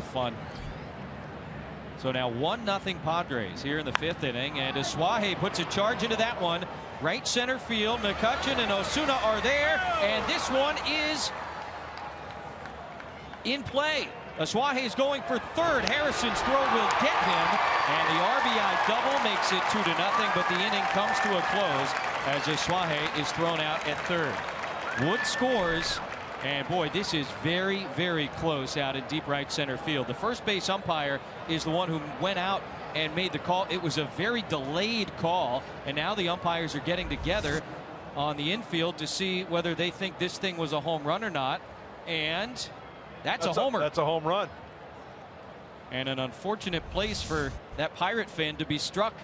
for fun. So now 1-0 Padres here in the fifth inning, and Asuaje puts a charge into that one. Right center field, McCutcheon and Osuna are there, and this one is in play. Asuaje is going for third. Harrison's throw will get him, and the RBI double makes it 2-0, but the inning comes to a close as Asuaje is thrown out at third. Wood scores, and boy, this is very, very close out in deep right center field. The first base umpire is the one who went out and made the call. It was a very delayed call, and now the umpires are getting together on the infield to see whether they think this thing was a home run or not, and that's a homer. That's a home run. And an unfortunate place for that Pirate fan to be struck.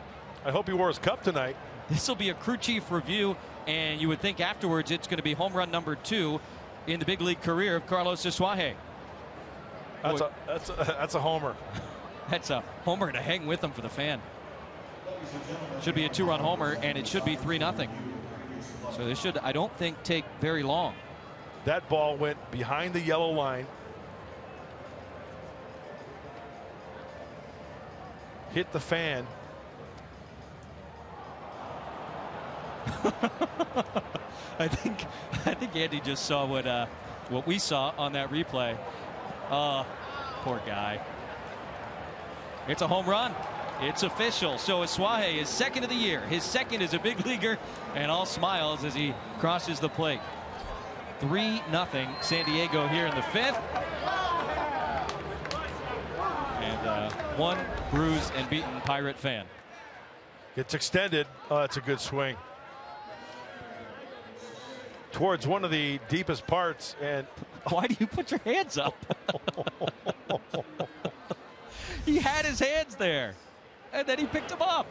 I hope he wore his cup tonight. This will be a crew chief review, and you would think afterwards it's going to be home run number 2 in the big league career of Carlos Asuaje. That's a homer. That's a homer to hang with him for the fan. Should be a 2-run homer, and it should be 3-0. So this should, I don't think, take very long. That ball went behind the yellow line, hit the fan. I think Andy just saw what we saw on that replay. Poor guy. It's a home run. It's official. So Asuaje is second of the year. His second is a big leaguer, and all smiles as he crosses the plate. 3-0 San Diego here in the fifth. And one bruised and beaten Pirate fan. It's extended. Oh, that's a good swing. Towards one of the deepest parts, and why do you put your hands up? He had his hands there, and then he picked them up.